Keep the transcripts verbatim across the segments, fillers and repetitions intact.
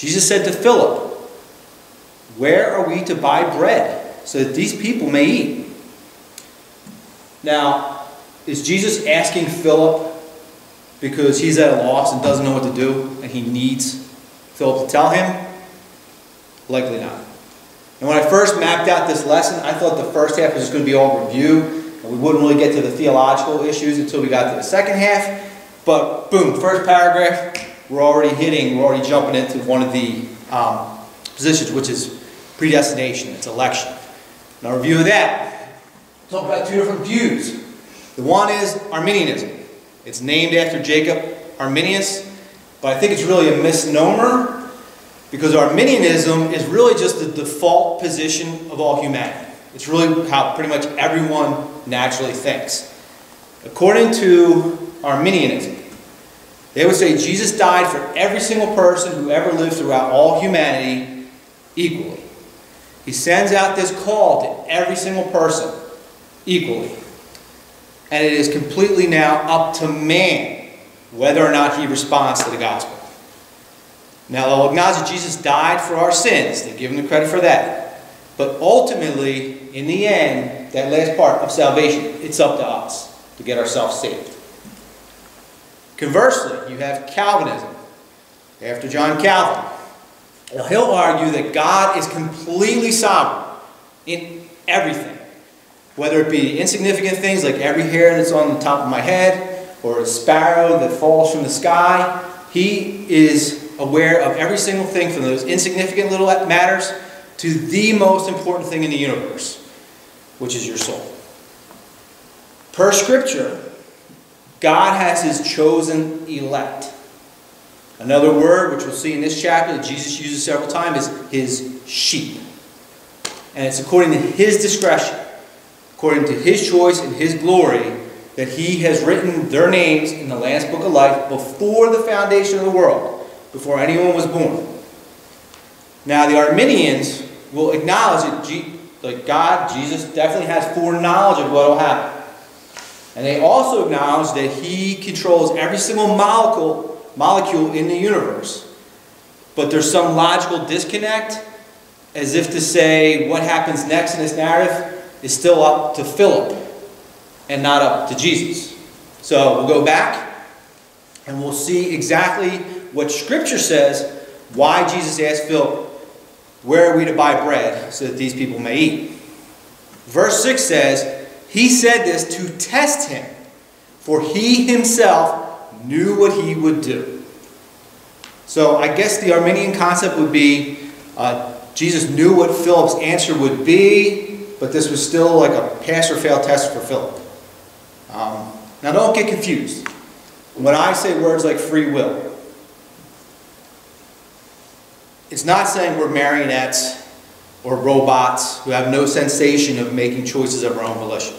Jesus said to Philip, "Where are we to buy bread so that these people may eat?" Now, is Jesus asking Philip because he's at a loss and doesn't know what to do and he needs Philip to tell him? Likely not. And when I first mapped out this lesson, I thought the first half was just going to be all review, and we wouldn't really get to the theological issues until we got to the second half. But boom, first paragraph, we're already hitting, we're already jumping into one of the um, positions, which is predestination, it's election. Now, review of that, talk about two different views. The one is Arminianism. It's named after Jacob Arminius, but I think it's really a misnomer because Arminianism is really just the default position of all humanity. It's really how pretty much everyone naturally thinks. According to Arminianism, they would say Jesus died for every single person who ever lived throughout all humanity equally. He sends out this call to every single person equally. And it is completely now up to man whether or not he responds to the gospel. Now they'll acknowledge that Jesus died for our sins. They give him the credit for that. But ultimately, in the end, that last part of salvation, it's up to us to get ourselves saved. Conversely, you have Calvinism, after John Calvin. Now, he'll argue that God is completely sovereign in everything, whether it be insignificant things like every hair that's on the top of my head or a sparrow that falls from the sky. He is aware of every single thing, from those insignificant little matters to the most important thing in the universe, which is your soul. Per Scripture, God has his chosen elect. Another word, which we'll see in this chapter that Jesus uses several times, is his sheep. And it's according to his discretion, according to his choice and his glory, that he has written their names in the Lamb's Book of Life before the foundation of the world, before anyone was born. Now, the Arminians will acknowledge that God, Jesus, definitely has foreknowledge of what will happen. And they also acknowledge that he controls every single molecule molecule in the universe. But there's some logical disconnect, as if to say what happens next in this narrative is still up to Philip and not up to Jesus. So we'll go back and we'll see exactly what Scripture says why Jesus asked Philip, "Where are we to buy bread so that these people may eat?" Verse six says, "He said this to test him, for he himself knew what he would do." So I guess the Arminian concept would be uh, Jesus knew what Philip's answer would be, but this was still like a pass or fail test for Philip. Um, now don't get confused when I say words like free will. It's not saying we're marionettes or robots who have no sensation of making choices of our own volition.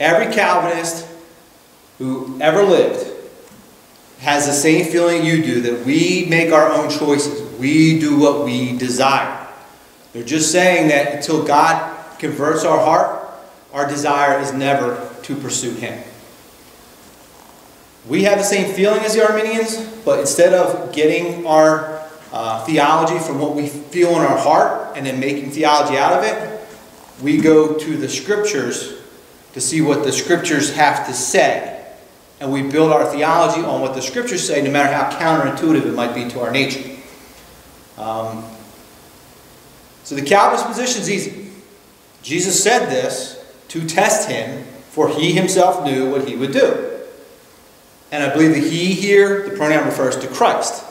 Every Calvinist who ever lived has the same feeling you do, that we make our own choices. We do what we desire. They're just saying that until God converts our heart, our desire is never to pursue him. We have the same feeling as the Arminians, but instead of getting our uh, theology from what we feel in our heart and then making theology out of it, we go to the Scriptures to see what the Scriptures have to say. And we build our theology on what the Scriptures say, no matter how counterintuitive it might be to our nature. Um, so the Calvinist position is easy. Jesus said this to test him, for he himself knew what he would do. And I believe that he here, the pronoun refers to Christ,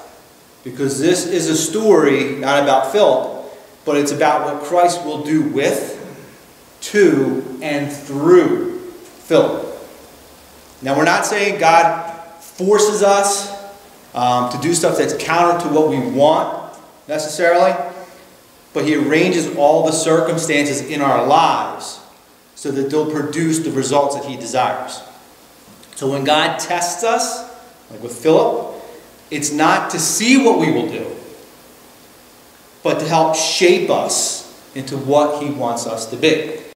because this is a story not about Philip, but it's about what Christ will do with, to, and through Philip. Now, we're not saying God forces us um, to do stuff that's counter to what we want, necessarily. But he arranges all the circumstances in our lives so that they'll produce the results that he desires. So when God tests us, like with Philip, it's not to see what we will do, but to help shape us into what he wants us to be.